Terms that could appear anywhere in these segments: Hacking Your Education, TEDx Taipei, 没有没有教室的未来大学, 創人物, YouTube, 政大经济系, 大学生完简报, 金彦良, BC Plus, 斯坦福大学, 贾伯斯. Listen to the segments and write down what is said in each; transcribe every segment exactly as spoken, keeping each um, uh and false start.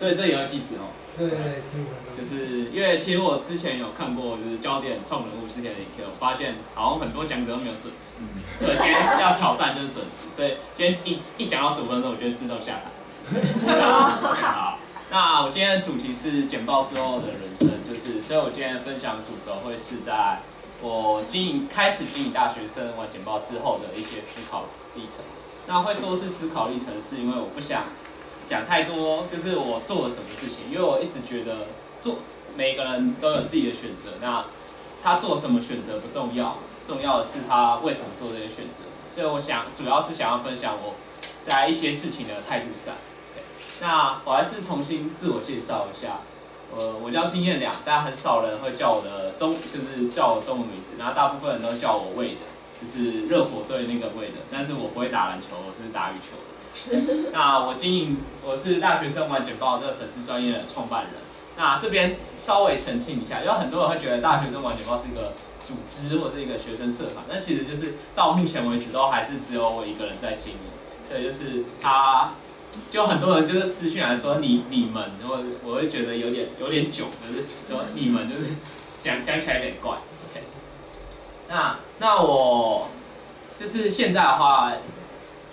所以这也要计时哦。对对，十五分钟。就是因为其实我之前有看过，就是焦点创人物之前的影片，我发现好像很多讲者都没有准时，所以我今天要挑战就是准时。所以今天一一讲到十五分钟，我觉得自动下台。好，那我今天的主题是简报之后的人生，就是所以我今天分享的主轴会是在我经营开始经营大学生完简报之后的一些思考历程。那会说是思考历程，是因为我不想讲太多，就是我做了什么事情，因为我一直觉得做每个人都有自己的选择，那他做什么选择不重要，重要的是他为什么做这些选择。所以我想主要是想要分享我在一些事情的态度上。对，那我还是重新自我介绍一下，呃，我叫金彦良，但很少人会叫我的中，就是叫我中文名字，然后大部分人都叫我魏的，就是热火队那个魏的，但是我不会打篮球，我是打羽球。那我经营，我是大学生完简报这个粉丝专业的创办人。那这边稍微澄清一下，因为很多人会觉得大学生完简报是一个组织或是一个学生社团，但其实就是到目前为止都还是只有我一个人在经营。所以就是他，就很多人就是私讯来说你你们，我我会觉得有点有点囧，就是说你们就是讲讲起来有点怪。Okay. 那那我就是现在的话，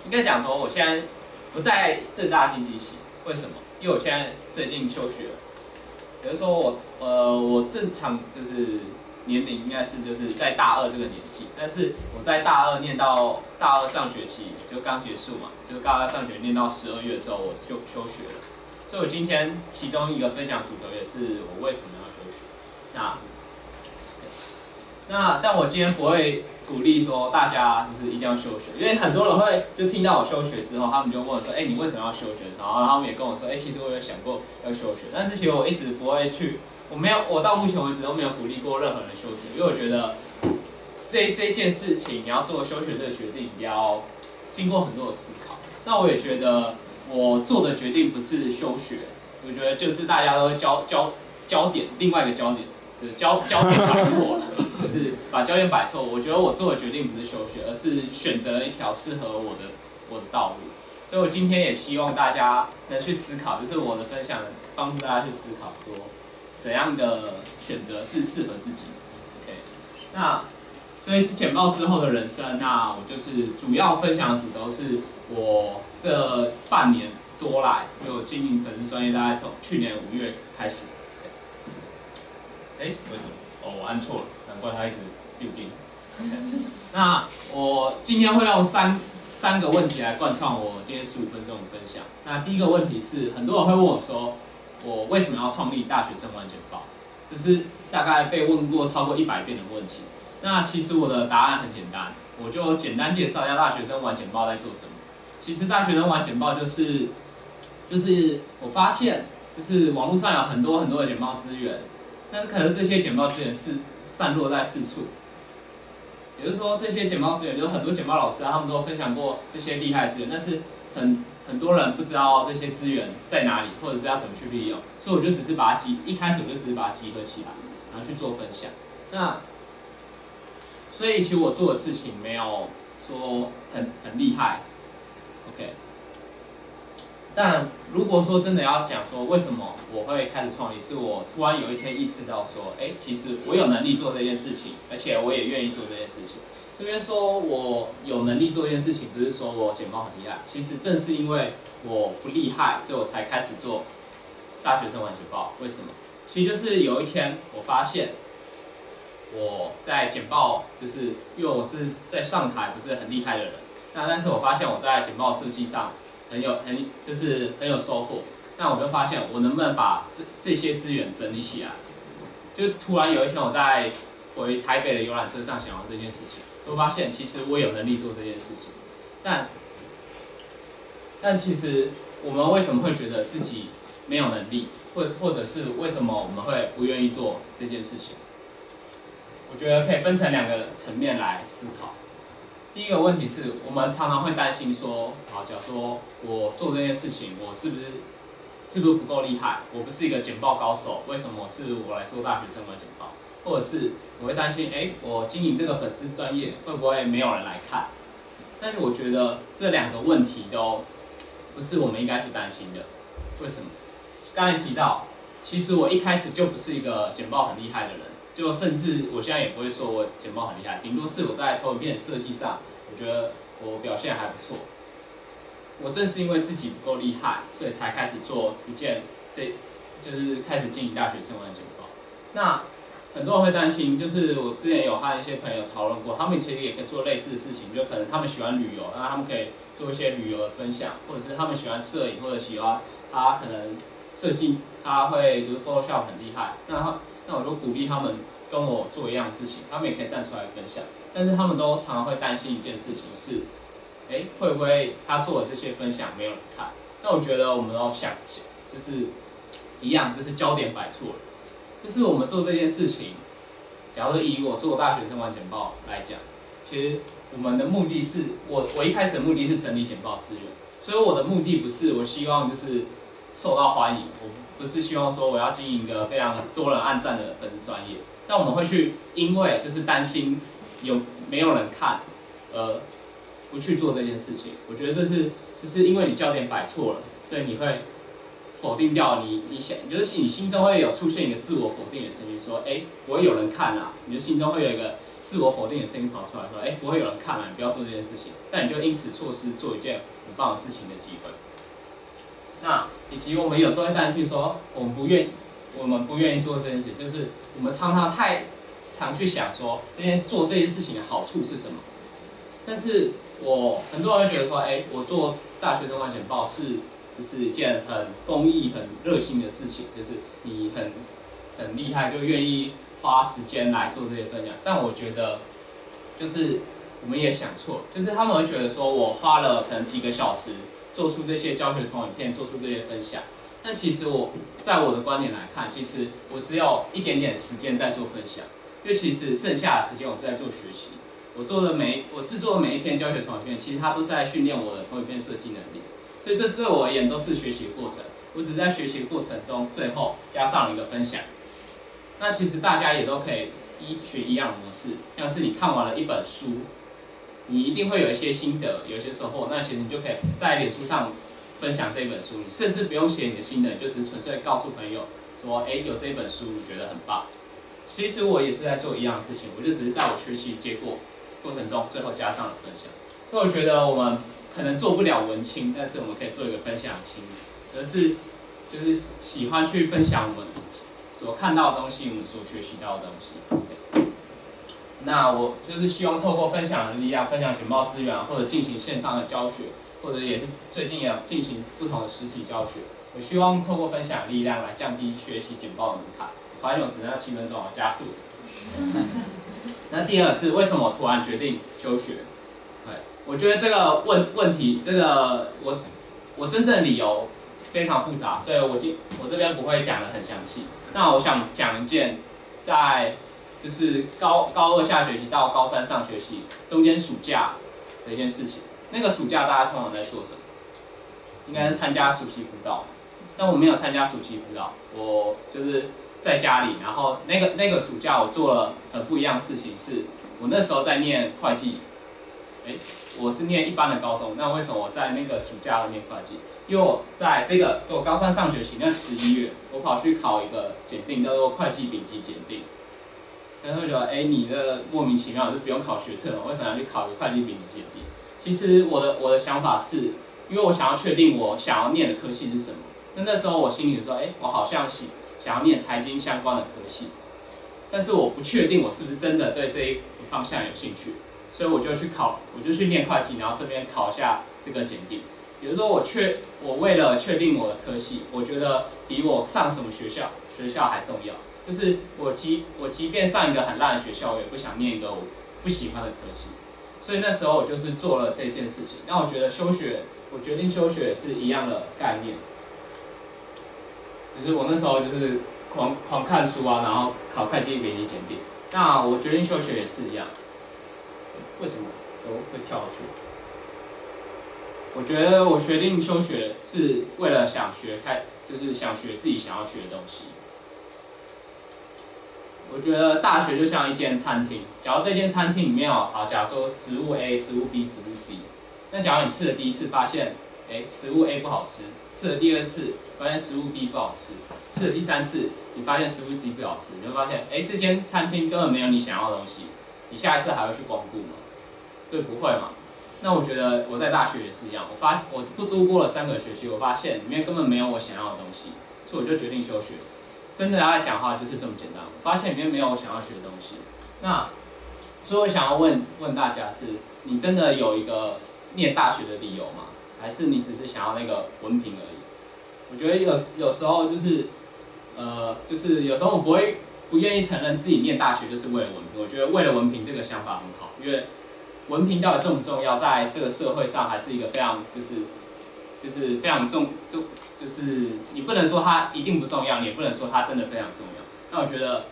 应该讲说我现在不在政大经济系，为什么？因为我现在最近休学了，比如说我呃我正常就是年龄应该是就是在大二这个年纪，但是我在大二念到大二上学期就刚结束嘛，就大二上学念到十二月的时候我就休学了，所以我今天其中一个分享主轴也是我为什么要休学。那那但我今天不会鼓励说大家就是一定要休学，因为很多人会就听到我休学之后，他们就问我说，哎、欸，你为什么要休学？然后他们也跟我说，哎、欸，其实我有想过要休学，但是其实我一直不会去，我没有，我到目前为止都没有鼓励过任何人休学，因为我觉得这这件事情你要做休学这个决定，你要经过很多的思考。那我也觉得我做的决定不是休学，我觉得就是大家都焦焦焦点，另外一个焦点就是焦焦点摆错了。就是把焦点摆错，我觉得我做的决定不是休学，而是选择了一条适合我的我的道路。所以我今天也希望大家能去思考，就是我的分享帮助大家去思考说，怎样的选择是适合自己。OK， 那所以是简报之后的人生，那我就是主要分享的主轴是我这半年多来，因为我经营粉丝专业大概从去年五月开始。哎、欸，为什么？哦，我按错了。难怪他一直丢定。那我今天会用三三个问题来贯穿我今天十五分钟的分享。那第一个问题是，很多人会问我说，我为什么要创立大学生完简报？这是大概被问过超过一百遍的问题。那其实我的答案很简单，我就简单介绍一下大学生完简报在做什么。其实大学生完简报就是，就是我发现，就是网络上有很多很多的简报资源。但是可能这些简报资源是散落在四处，也就是说这些简报资源有很多简报老师啊，他们都分享过这些厉害资源，但是很很多人不知道这些资源在哪里，或者是要怎么去利用，所以我就只是把它集，一开始我就只是把它集合起来，然后去做分享。那所以其实我做的事情没有说很很厉害 ，OK。但如果说真的要讲说为什么我会开始创业，是我突然有一天意识到说，哎，其实我有能力做这件事情，而且我也愿意做这件事情。这边说我有能力做这件事情，不是说我简报很厉害，其实正是因为我不厉害，所以我才开始做大学生完简报。为什么？其实就是有一天我发现我在简报，就是因为我是在上台不是很厉害的人，那但是我发现我在简报设计上。很有很就是很有收获，那我就发现我能不能把这这些资源整理起来，就突然有一天我在回台北的游览车上想到这件事情，就发现其实我有能力做这件事情，但但其实我们为什么会觉得自己没有能力，或或者是为什么我们会不愿意做这件事情？我觉得可以分成两个层面来思考。第一个问题是我们常常会担心说，好，假如说我做这件事情，我是不是是不是不够厉害？我不是一个简报高手，为什么是我来做大学生完简报？或者是我会担心，哎，我经营这个粉丝专业会不会没有人来看？但是我觉得这两个问题都不是我们应该去担心的。为什么？刚才提到，其实我一开始就不是一个简报很厉害的人，就甚至我现在也不会说我简报很厉害，顶多是我在投影片设计上，我觉得我表现还不错。我正是因为自己不够厉害，所以才开始做一件这，就是开始经营大学生活的简报。那很多人会担心，就是我之前有和一些朋友讨论过，他们其实也可以做类似的事情，就可能他们喜欢旅游，那他们可以做一些旅游的分享，或者是他们喜欢摄影，或者喜欢他可能设计，他会就是 Photoshop 很厉害，那他那我就鼓励他们跟我做一样的事情，他们也可以站出来分享，但是他们都常常会担心一件事情是，哎，会不会他做的这些分享没有人看？那我觉得我们要想一下，就是一样，就是焦点摆错了。就是我们做这件事情，假如以我做大学生活简报来讲，其实我们的目的是我我一开始的目的是整理简报资源，所以我的目的不是我希望就是受到欢迎，我不是希望说我要经营一个非常多人按赞的粉丝专业，但我们会去因为就是担心有没有人看，呃，不去做这件事情。我觉得这是就是因为你焦点摆错了，所以你会否定掉你，你想，就是你心中会有出现一个自我否定的声音，说，哎，不会有人看啦、啊，你就心中会有一个自我否定的声音跑出来，说，哎，不会有人看啦、啊，你不要做这件事情，但你就因此错失做一件很棒的事情的机会。那以及我们有时候会担心说，我们不愿意，我们不愿意做这件事情，就是我们常常太常去想说，这件做这件事情的好处是什么？但是我很多人会觉得说，哎，我做大学生活简报是。就是一件很公益、很热心的事情，就是你很很厉害，就愿意花时间来做这些分享。但我觉得，就是我们也想错，就是他们会觉得说我花了可能几个小时做出这些教学投影片，做出这些分享。但其实我在我的观点来看，其实我只有一点点时间在做分享，因为其实剩下的时间我是在做学习。我做的每我制作的每一篇教学投影片，其实它都是在训练我的投影片设计能力。所以这对我而言都是学习的过程，我只是在学习的过程中最后加上一个分享。那其实大家也都可以依循一样的模式，像是你看完了一本书，你一定会有一些心得，有一些收获，那其实你就可以在脸书上分享这本书，你甚至不用写你的心得，你就只纯粹告诉朋友说，哎，有这本书，我觉得很棒。其实我也是在做一样的事情，我就只是在我学习结果过程中最后加上了分享。所以我觉得我们可能做不了文青，但是我们可以做一个分享青，而是就是喜欢去分享我们所看到的东西，我们所学习到的东西。那我就是希望透过分享的力量，分享简报资源，或者进行线上的教学，或者也是最近也进行不同的实体教学。我希望透过分享的力量来降低学习简报的门槛。反正我只能要七分钟，我加速。那第二是为什么我突然决定休学？我觉得这个问问题，这个我我真正的理由非常复杂，所以我今我这边不会讲得很详细。那我想讲一件，在就是高高二下学期到高三上学期中间暑假的一件事情。那个暑假大家通常在做什么？应该是参加暑期辅导，但我没有参加暑期辅导，我就是在家里。然后那个那个暑假我做了很不一样的事情是，是我那时候在念会计。哎，我是念一般的高中，那为什么我在那个暑假要念会计？因为我在这个我高三上学期那十一月，我跑去考一个检定，叫做会计丙级检定。然后觉得，哎，你的莫名其妙就不用考学测了，为什么要去考一个会计丙级检定？其实我的我的想法是，因为我想要确定我想要念的科系是什么。那那时候我心里说，哎，我好像想想要念财经相关的科系，但是我不确定我是不是真的对这一方向有兴趣。所以我就去考，我就去念会计，然后顺便考一下这个检定。比如说我确，我为了确定我的科系，我觉得比我上什么学校学校还重要。就是我即我即便上一个很烂的学校，我也不想念一个我不喜欢的科系。所以那时候我就是做了这件事情。那我觉得休学，我决定休学是一样的概念。就是我那时候就是狂狂看书啊，然后考会计丙级检定。那我决定休学也是一样。为什么都会跳去？我觉得我决定休学是为了想学开，就是想学自己想要学的东西。我觉得大学就像一间餐厅，假如这间餐厅里面哦，好，假如说食物 A、食物 B、食物 C， 那假如你吃了第一次发现，哎，食物 A 不好吃，吃了第二次发现食物 B 不好吃，吃了第三次，你发现食物 C 不好吃，你会发现，哎，这间餐厅根本没有你想要的东西，你下一次还会去光顾吗？对，不会嘛。那我觉得我在大学也是一样，我发我度过了三个学期，我发现里面根本没有我想要的东西，所以我就决定休学。真的要讲话就是这么简单，我发现里面没有我想要学的东西。那所以我想要问问大家是，你真的有一个念大学的理由吗？还是你只是想要那个文凭而已？我觉得有有时候就是，呃，就是有时候我不会不愿意承认自己念大学就是为了文凭。我觉得为了文凭这个想法很好，因为文凭到底重不重要，在这个社会上还是一个非常就是就是非常重就就是你不能说它一定不重要，你也不能说它真的非常重要。那我觉得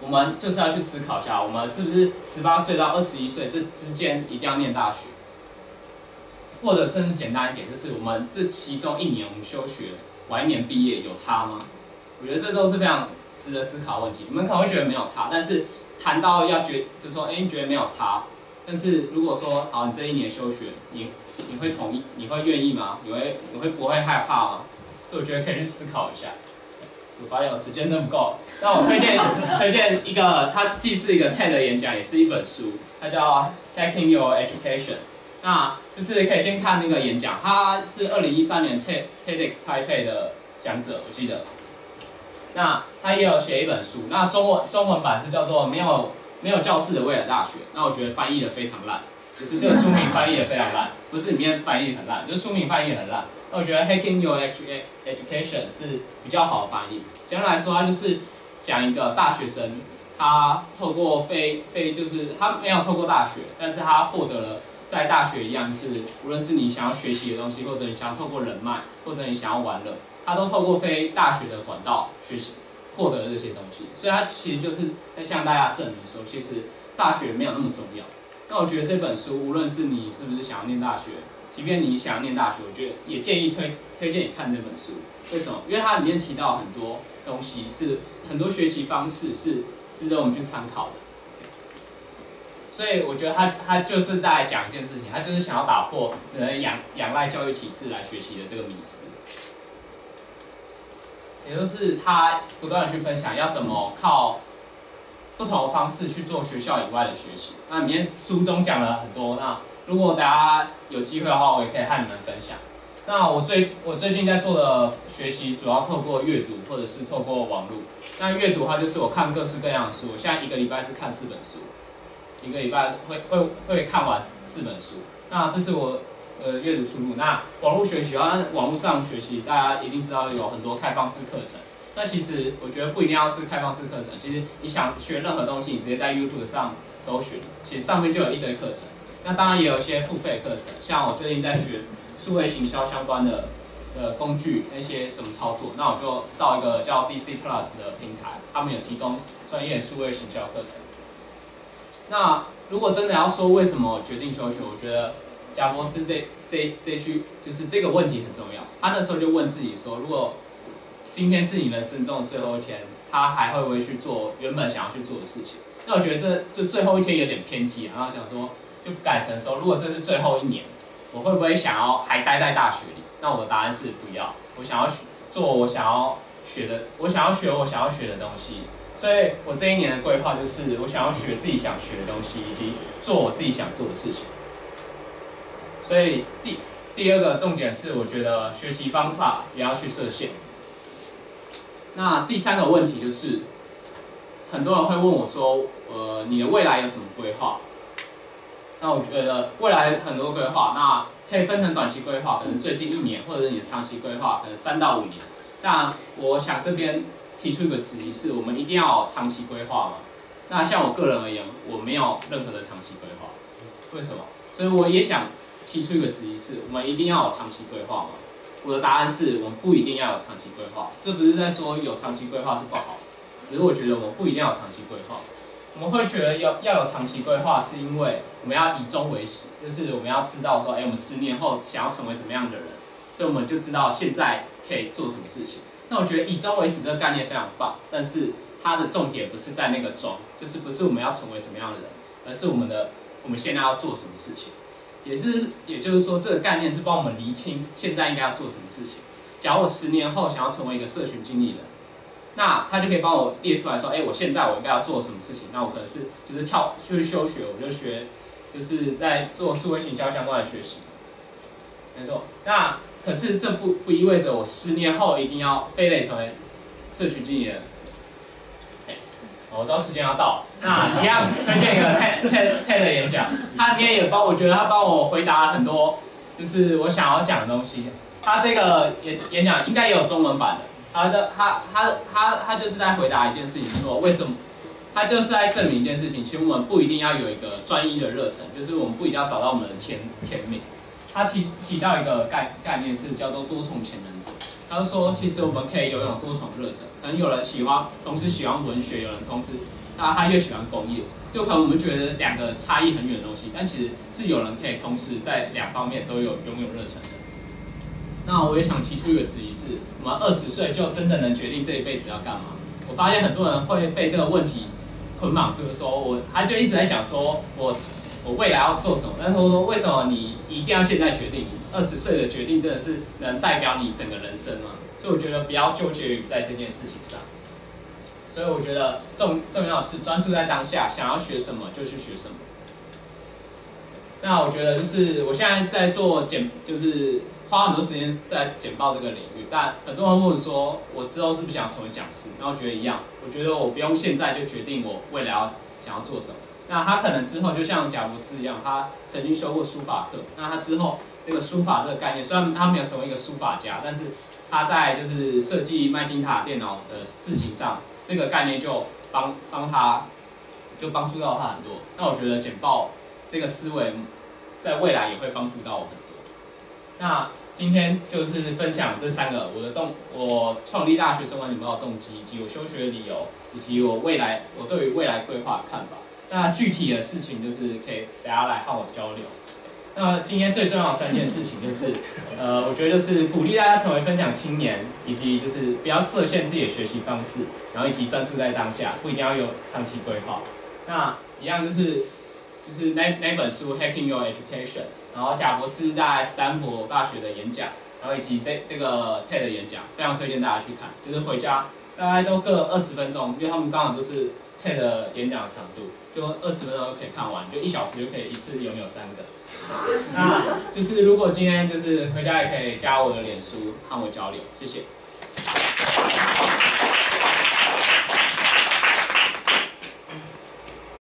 我们就是要去思考一下，我们是不是十八岁到二十一岁这之间一定要念大学？或者甚至简单一点，就是我们这其中一年我们休学，晚一年毕业有差吗？我觉得这都是非常值得思考的问题。你们可能会觉得没有差，但是谈到要觉，就说哎、欸，你觉得没有差，但是如果说好，你这一年休学，你你会同意，你会愿意吗？你会你会不会害怕吗？所以我觉得可以去思考一下。我发现我时间都不够，那我推荐推荐一个，它既是一个 TED 的演讲，也是一本书，它叫《Hacking Your Education》。那就是可以先看那个演讲，他是二零一三年 TEDx Taipei 的讲者，我记得。那他也有写一本书，那中文中文版是叫做《没有没有教室的未来大学》，那我觉得翻译的非常烂，就是这个书名翻译的非常烂，不是里面翻译很烂，就是书名翻译很烂。那我觉得 Hacking Your Education 是比较好的翻译。简单来说，它就是讲一个大学生，他透过非非就是他没有透过大学，但是他获得了。在大学一样是，无论是你想要学习的东西，或者你想要透过人脉，或者你想要玩乐，他都透过非大学的管道学习获得这些东西。所以他其实就是在向大家证明说，其实大学没有那么重要。那我觉得这本书，无论是你是不是想要念大学，即便你想要念大学，我觉得也建议推推荐你看这本书。为什么？因为它里面提到很多东西是很多学习方式是值得我们去参考的。所以我觉得他他就是在讲一件事情，他就是想要打破只能仰仰赖教育体制来学习的这个迷思，也就是他不断的去分享要怎么靠不同的方式去做学校以外的学习。那里面书中讲了很多，那如果大家有机会的话，我也可以和你们分享。那我最我最近在做的学习，主要透过阅读或者是透过网络。那阅读的话，就是我看各式各样的书，我现在一个礼拜是看四本书。一个礼拜会会会看完四本书，那这是我呃阅读速度。那网络学习啊，网络上学习，大家一定知道有很多开放式课程。那其实我觉得不一定要是开放式课程，其实你想学任何东西，你直接在 YouTube 上搜寻，其实上面就有一堆课程。那当然也有一些付费课程，像我最近在学数位行销相关的呃工具那些怎么操作，那我就到一个叫 B C Plus 的平台，他们有提供专业数位行销课程。那如果真的要说为什么决定休学，我觉得贾博士这这这句就是这个问题很重要。他那时候就问自己说，如果今天是你人生中的最后一天，他还会不会去做原本想要去做的事情？那我觉得这这最后一天有点偏激，然后想说就改成说，如果这是最后一年，我会不会想要还待在大学里？那我的答案是不要，我想要做我想要学的，我想要学我想要学的东西。所以我这一年的规划就是，我想要学自己想学的东西，以及做我自己想做的事情。所以第第二个重点是，我觉得学习方法也要去设限。那第三个问题就是，很多人会问我说，呃，你的未来有什么规划？那我觉得未来很多规划，那可以分成短期规划，可能最近一年，或者是你的长期规划，可能三到五年。但我想这边。提出一个质疑是，我们一定要长期规划吗？那像我个人而言，我没有任何的长期规划，为什么？所以我也想提出一个质疑是，我们一定要有长期规划吗？我的答案是我们不一定要有长期规划，这不是在说有长期规划是不好，只是我觉得我们不一定要有长期规划。我们会觉得要要有长期规划，是因为我们要以终为始，就是我们要知道说，哎，我们十年后想要成为什么样的人，所以我们就知道现在可以做什么事情。那我觉得以终为始这个概念非常棒，但是它的重点不是在那个终，就是不是我们要成为什么样的人，而是我们的我们现在要做什么事情，也是也就是说这个概念是帮我们厘清现在应该要做什么事情。假如我十年后想要成为一个社群经理人，那他就可以帮我列出来说，哎、欸，我现在我应该要做什么事情？那我可能是就是跳就是休学，我就学就是在做数位行销相关的学习，没错。那可是这不不意味着我十年后一定要非得成为社群经理人。哎、欸，我知道时间要到了，那一样推荐一个 TED 的演讲，他今天也帮我觉得他帮我回答了很多就是我想要讲的东西。他这个演演讲应该也有中文版的。他的他他他他就是在回答一件事情，说为什么？他就是在证明一件事情，其实我们不一定要有一个专一的热忱，就是我们不一定要找到我们的天天命。他提提到一个概概念是叫做多重潜能者。他就说，其实我们可以拥有多重热忱，可能有人喜欢，同时喜欢文学，有人同时他他又喜欢工业，就可能我们觉得两个差异很远的东西，但其实是有人可以同时在两方面都有拥有热忱的。那我也想提出一个质疑是：我们二十岁就真的能决定这一辈子要干嘛？我发现很多人会被这个问题捆绑住，说我他就一直在想说我我未来要做什么，但是我说为什么你一定要现在决定？二十岁的决定真的是能代表你整个人生吗？所以我觉得不要纠结于在这件事情上。所以我觉得重重要的是专注在当下，想要学什么就去学什么。那我觉得就是我现在在做简就是。花很多时间在简报这个领域，但很多人问我说，我之后是不是想成为讲师？然后觉得一样，我觉得我不用现在就决定我未来要想要做什么。那他可能之后就像贾伯斯一样，他曾经修过书法课，那他之后那个书法这个概念，虽然他没有成为一个书法家，但是他在就是设计麦金塔电脑的字型上，这个概念就帮帮他就帮助到他很多。那我觉得简报这个思维在未来也会帮助到我们。那今天就是分享这三个我的动，我创立大学生管理报的动机，以及我休学的理由，以及我未来我对于未来规划的看法。那具体的事情就是可以大家来和我交流。那今天最重要的三件事情就是，呃，我觉得就是鼓励大家成为分享青年，以及就是不要设限自己的学习方式，然后以及专注在当下，不一定要有长期规划。那一样就是就是那那本书《Hacking Your Education》。然后贾伯斯在斯坦福大学的演讲，然后以及这这个 TED 的演讲，非常推荐大家去看。就是回家大概都各二十分钟，因为他们刚好都是 TED 的演讲的长度，就二十分钟就可以看完，就一小时就可以一次拥有三个。那就是如果今天就是回家也可以加我的脸书和我交流，谢谢。